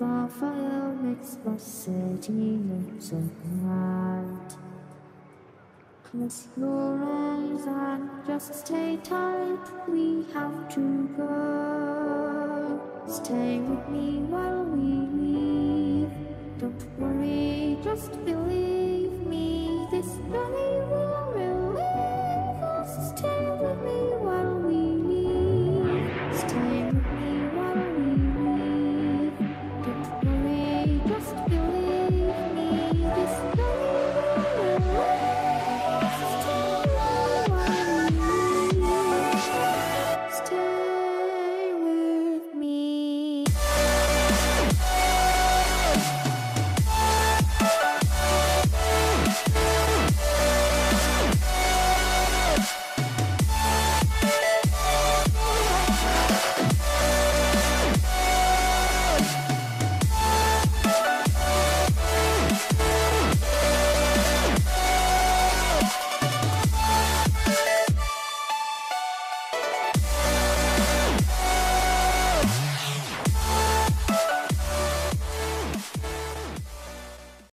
và file mix position tonight. Close your eyes and just stay tight. We have to go. Stay with me while we leave. Don't worry, just believe.